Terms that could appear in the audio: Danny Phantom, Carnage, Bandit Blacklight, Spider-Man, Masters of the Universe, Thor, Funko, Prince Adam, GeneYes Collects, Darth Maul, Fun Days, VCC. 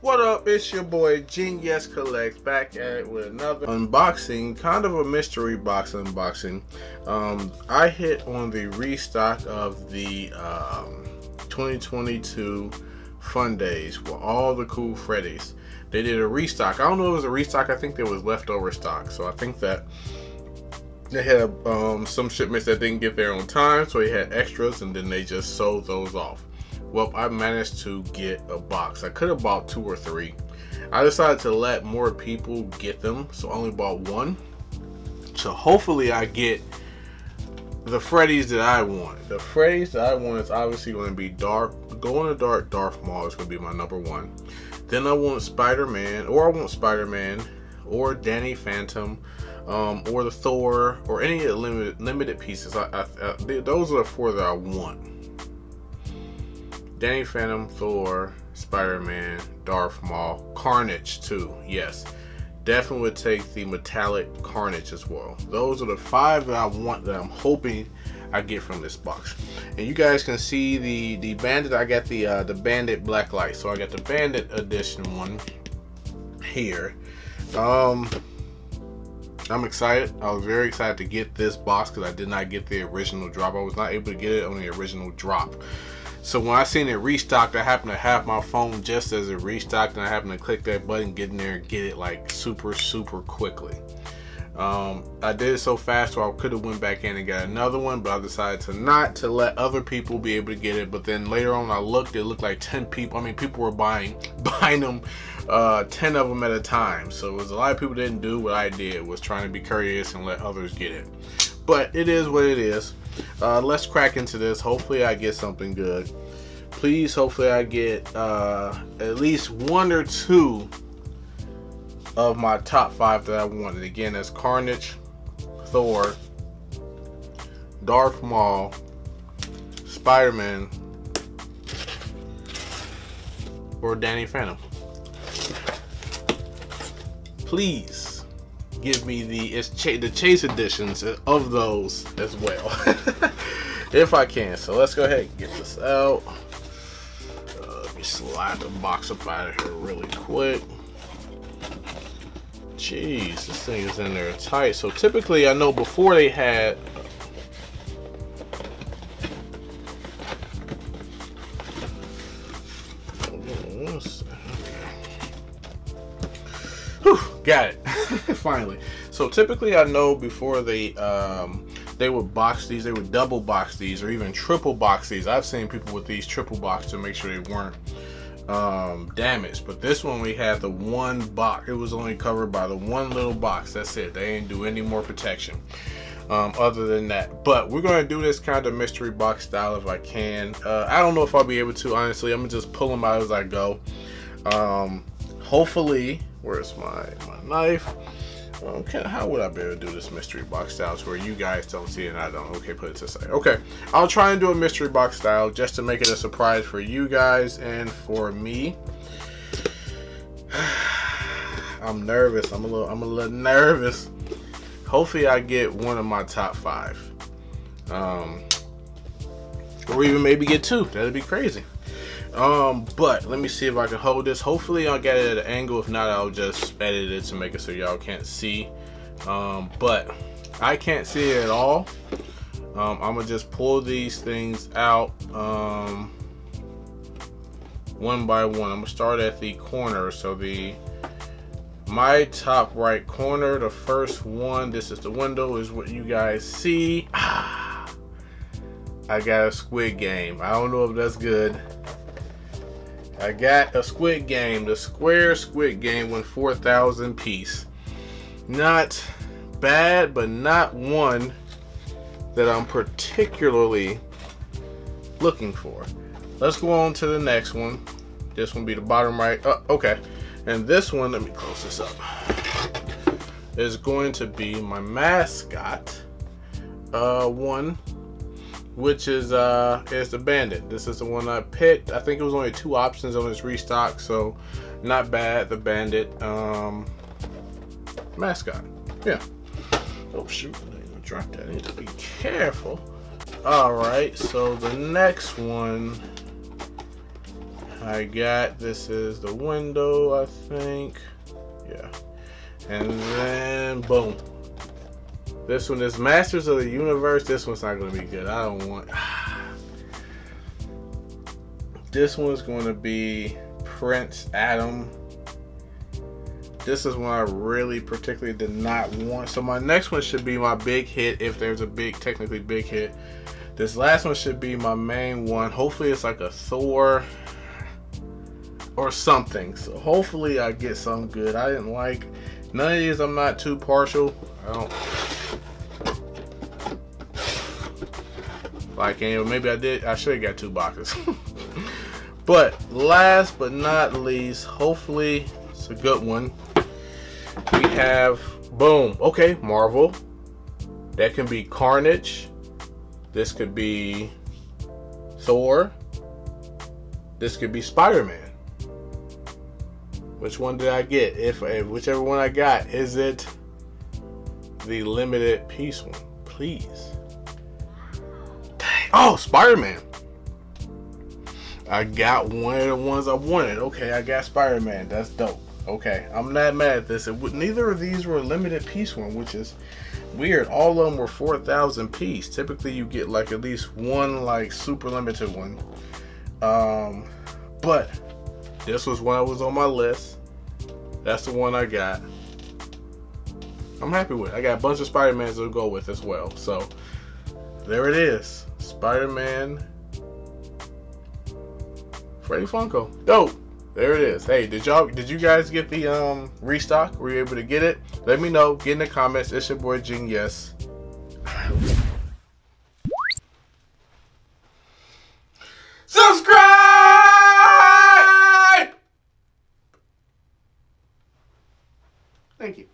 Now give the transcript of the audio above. What up, it's your boy GeneYes Collects, back at it with another unboxing, kind of a mystery box unboxing. I hit on the restock of the 2022 Fun Days with all the cool Freddies. They did a restock. I don't know if it was a restock, I think there was leftover stock. So I think that they had some shipments that didn't get there on time, so they had extras and then they just sold those off. Well, I managed to get a box. I could have bought 2 or 3. I decided to let more people get them, so I only bought 1. So hopefully I get the Freddies that I want. The Freddies that I want is obviously going to be Darth Maul is going to be my number 1. Then I want Spider-Man, or Danny Phantom, or the Thor, or any of the limited pieces. Those are the 4 that I want. Danny Phantom, Thor, Spider-Man, Darth Maul, Carnage too, yes. Definitely would take the metallic Carnage as well. Those are the 5 that I want, that I'm hoping I get from this box. And you guys can see the Bandit, I got the Bandit Blacklight. So I got the Bandit edition one here. I'm excited. I was very excited to get this box because I did not get the original drop. I was not able to get it on the original drop. So when I seen it restocked, I happened to have my phone just as it restocked, and I happened to click that button, get in there, and get it like super quickly. I did it so fast, so I could have went back in and got another one, but I decided to not, to let other people be able to get it. But then later on, I looked, it looked like 10 people. I mean, people were buying them, 10 of them at a time. So it was a lot of people didn't do what I did, was trying to be courteous and let others get it. But it is what it is. Let's crack into this. Hopefully I get something good. Please, hopefully I get at least 1 or 2 of my top 5 that I wanted. Again, that's Carnage, Thor, Darth Maul, Spider-Man, or Danny Phantom. Please give me the chase editions of those as well, if I can. So let's go ahead and get this out. Let me slide the box up out of here really quick. Jeez, this thing is in there tight. So typically, I know before they had got it. Finally. So typically I know before they would box these, they would double box these or even triple box these. I've seen people with these triple box to make sure they weren't damaged. But this one, we had the one box. It was only covered by the one little box. That's it. They didn't do any more protection other than that. But we're going to do this kind of mystery box style if I can. I don't know if I'll be able to, honestly. I'm going to just pull them out as I go. Hopefully, where's my knife? How would I be able to do this mystery box style to where you guys don't see it and I don't? Okay, put it to the side. Okay, I'll try and do a mystery box style just to make it a surprise for you guys and for me. I'm nervous. I'm a little nervous. Hopefully I get one of my top 5. Or even maybe get 2. That'd be crazy. But let me see if I can hold this. Hopefully I'll get it at an angle. If not, I'll just edit it to make it so y'all can't see. But I can't see it at all. I'm gonna just pull these things out one by one. I'm gonna start at the corner. So my top right corner, the first one, this is the window, is what you guys see. I got a Squid Game. I don't know if that's good. I got a Squid Game, the square Squid Game, went 4,000 piece. Not bad, but not one that I'm particularly looking for. Let's go on to the next one. This one be the bottom right. Okay. And this one, let me close this up, is going to be my mascot one, which is the Bandit. This is the one I picked. I think it was only 2 options on this restock, so not bad. The Bandit mascot. Yeah. Oh shoot, I'm gonna drop that in. Be careful. All right. So the next one, I got. This is the window, I think. Yeah. And then boom. This one is Masters of the Universe. This one's not gonna be good. I don't want. This one's gonna be Prince Adam. This is one I really particularly did not want. So my next one should be my big hit, if there's a big, technically big hit. This last one should be my main one. Hopefully it's like a Thor or something. So hopefully I get something good. I didn't like none of these. I'm not too partial. I don't like any. Maybe I did. I should have got two boxes. But last but not least, hopefully it's a good one. We have, boom, okay, Marvel. That can be Carnage. This could be Thor. This could be Spider-Man. Which one did I get? If whichever one I got, is it the limited piece one? Please. Dang. Oh, Spider-Man. I got one of the ones I wanted. Okay, I got Spider-Man. That's dope. Okay, I'm not mad at this. Neither of these were a limited piece one, which is weird. All of them were 4,000 piece. Typically, you get like at least one like super limited one. But this was one that was on my list. That's the one I got. I'm happy with it. I got a bunch of Spider-Mans to go with as well. So there it is, Spider-Man. Freddy Funko, dope. There it is. Hey, did you guys get the restock? Were you able to get it? Let me know. Get in the comments. It's your boy GeneYes. Subscribe. Thank you.